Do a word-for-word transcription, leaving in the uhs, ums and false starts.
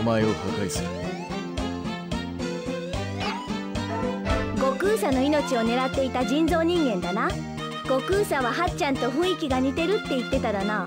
お前を破壊する。悟空さんの命を狙っていた人造人間だな。悟空さんははっちゃんと雰囲気が似てるって言ってたらな。